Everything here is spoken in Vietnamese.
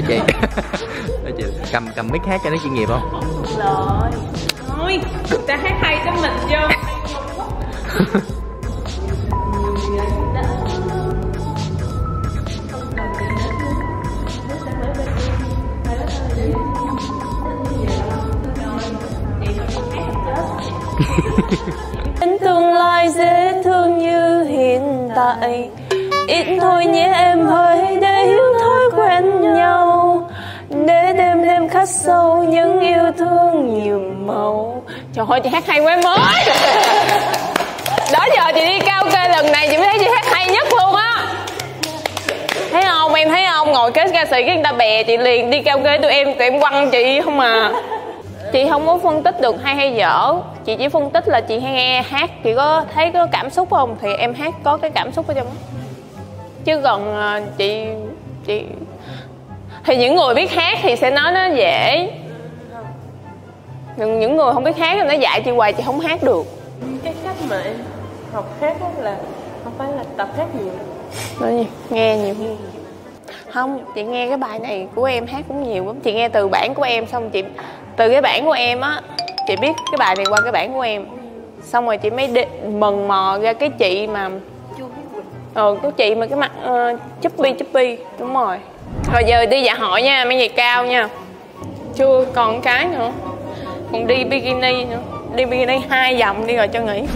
Tới chị. Tới chị cầm mic hát cho nó chuyên nghiệp không? Rồi. Thôi, người ta hát hay tới mình vô. Đến tương lai dễ thương như hiện tại, ít thôi nhé em hỡi để hiểu thói quen nhau, để đêm đêm khắc sâu những yêu thương nhiều màu. Trời ơi, chị hát hay quá em ơi. Đó giờ chị đi karaoke lần này chị mới thấy chị hát hay nhất luôn á. Thấy không, em thấy không, ngồi kế ca sĩ người ta bè chị liền, đi karaoke tụi em quăng chị không à. Chị không có phân tích được hay hay dở, chị chỉ phân tích là chị nghe hát chị có thấy có cảm xúc không thì em hát có cái cảm xúc ở trong đó. Chứ còn chị thì những người biết hát thì sẽ nói nó dễ, những người không biết hát thì nó dạy chị hoài chị không hát được. Cái cách mà em học hát là không phải là tập hát nhiều, nghe nhiều hơn. Không, chị nghe cái bài này của em hát cũng nhiều lắm, chị nghe từ bản của em xong chị từ cái bản của em á, chị biết cái bài này qua cái bản của em, xong rồi chị mới mần mò ra cái chị mà cái chị mà cái mặt chubby đúng rồi. Rồi giờ đi dạ hội nha, mang giày cao nha, chưa còn cái nữa, còn đi bikini nữa, đi bikini 2 vòng đi rồi cho nghỉ.